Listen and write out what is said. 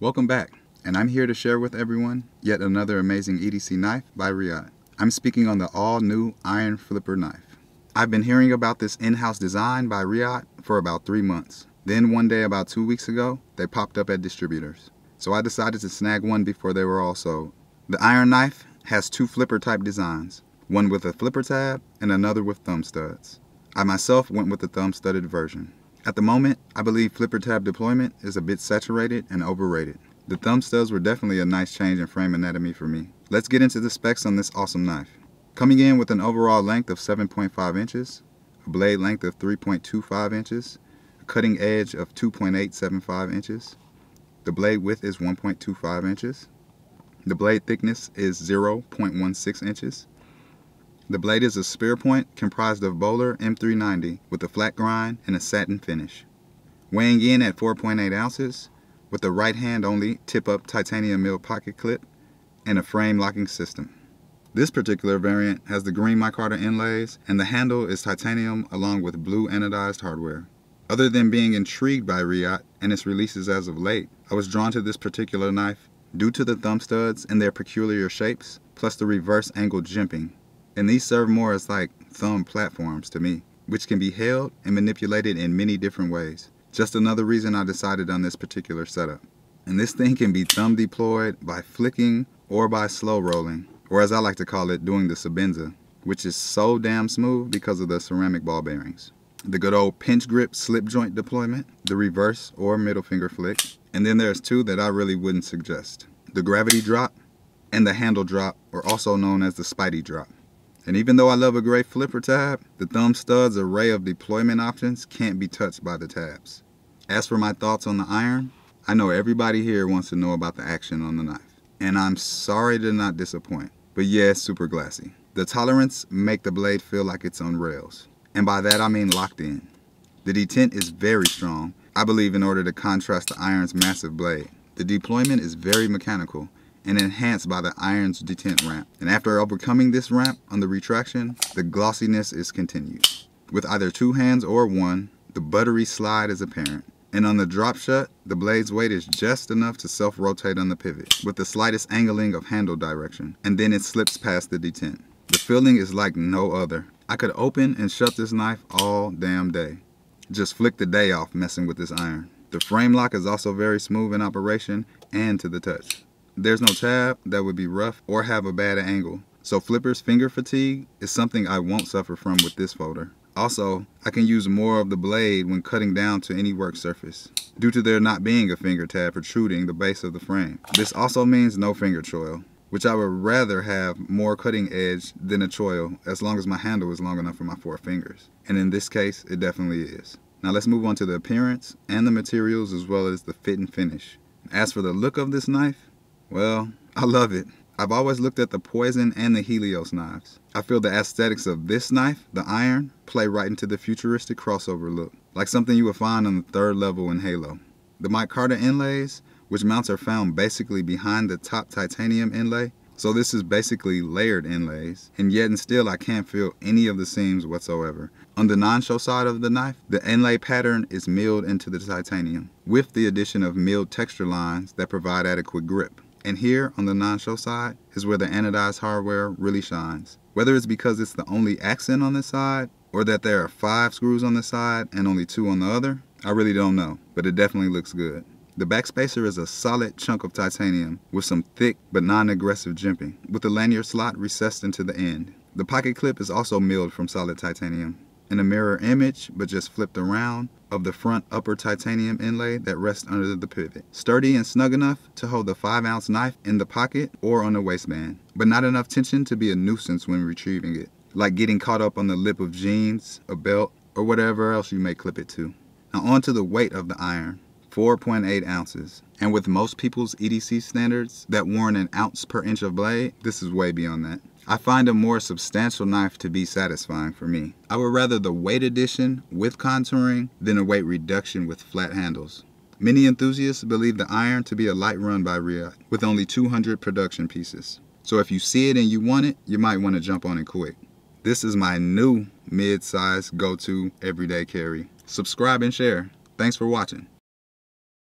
Welcome back, and I'm here to share with everyone yet another amazing EDC knife by Reate. I'm speaking on the all-new Iron Flipper knife. I've been hearing about this in-house design by Reate for about 3 months. Then one day about 2 weeks ago, they popped up at distributors. So I decided to snag one before they were all sold. The iron knife has two flipper type designs, one with a flipper tab and another with thumb studs. I myself went with the thumb studded version. At the moment, I believe flipper tab deployment is a bit saturated and overrated. The thumb studs were definitely a nice change in frame anatomy for me. Let's get into the specs on this awesome knife. Coming in with an overall length of 7.5 inches, a blade length of 3.25 inches, a cutting edge of 2.875 inches. The blade width is 1.25 inches. The blade thickness is 0.16 inches. The blade is a spear point comprised of Bowler M390 with a flat grind and a satin finish. Weighing in at 4.8 ounces with a right hand only tip up titanium mill pocket clip and a frame locking system. This particular variant has the green micarta inlays and the handle is titanium along with blue anodized hardware. Other than being intrigued by Reate and its releases as of late, I was drawn to this particular knife due to the thumb studs and their peculiar shapes plus the reverse angle jimping. And these serve more as like thumb platforms to me, which can be held and manipulated in many different ways. Just another reason I decided on this particular setup. And this thing can be thumb deployed by flicking or by slow rolling, or as I like to call it, doing the Sebenza, which is so damn smooth because of the ceramic ball bearings. The good old pinch grip slip joint deployment, the reverse or middle finger flick, and then there's two that I really wouldn't suggest. The gravity drop and the handle drop, or also known as the Spidey drop. And even though I love a great flipper tab, the thumb stud's array of deployment options can't be touched by the tabs. As for my thoughts on the iron, I know everybody here wants to know about the action on the knife. And I'm sorry to not disappoint, but yeah, it's super glassy. The tolerance make the blade feel like it's on rails. And by that I mean locked in. The detent is very strong, I believe in order to contrast the iron's massive blade. The deployment is very mechanical and enhanced by the iron's detent ramp. And after overcoming this ramp on the retraction, the glossiness is continued. With either two hands or one, the buttery slide is apparent. And on the drop shut, the blade's weight is just enough to self-rotate on the pivot, with the slightest angling of handle direction, and then it slips past the detent. The feeling is like no other. I could open and shut this knife all damn day. Just flick the day off messing with this iron. The frame lock is also very smooth in operation and to the touch. There's no tab that would be rough or have a bad angle, so flipper's finger fatigue is something I won't suffer from with this folder. Also, I can use more of the blade when cutting down to any work surface, due to there not being a finger tab protruding the base of the frame. This also means no finger choil, which I would rather have more cutting edge than a choil as long as my handle is long enough for my four fingers, and in this case it definitely is. Now let's move on to the appearance and the materials as well as the fit and finish. As for the look of this knife, well, I love it. I've always looked at the Poison and the Helios knives. I feel the aesthetics of this knife, the iron, play right into the futuristic crossover look, like something you would find on the third level in Halo. The micarta inlays, which mounts are found basically behind the top titanium inlay, so this is basically layered inlays, and yet and still I can't feel any of the seams whatsoever. On the non-show side of the knife, the inlay pattern is milled into the titanium, with the addition of milled texture lines that provide adequate grip. And here, on the non-show side, is where the anodized hardware really shines. Whether it's because it's the only accent on this side, or that there are 5 screws on this side and only 2 on the other, I really don't know, but it definitely looks good. The backspacer is a solid chunk of titanium with some thick but non-aggressive jimping, with the lanyard slot recessed into the end. The pocket clip is also milled from solid titanium, and a mirror image, but just flipped around, of the front upper titanium inlay that rests under the pivot. Sturdy and snug enough to hold the 5-ounce knife in the pocket or on the waistband, but not enough tension to be a nuisance when retrieving it, like getting caught up on the lip of jeans, a belt, or whatever else you may clip it to. Now onto the weight of the iron, 4.8 ounces. And with most people's EDC standards that warrant an ounce per inch of blade, this is way beyond that. I find a more substantial knife to be satisfying for me. I would rather the weight addition with contouring than a weight reduction with flat handles. Many enthusiasts believe the iron to be a light run by Reate with only 200 production pieces. So if you see it and you want it, you might want to jump on it quick. This is my new mid-size go-to everyday carry. Subscribe and share. Thanks for watching.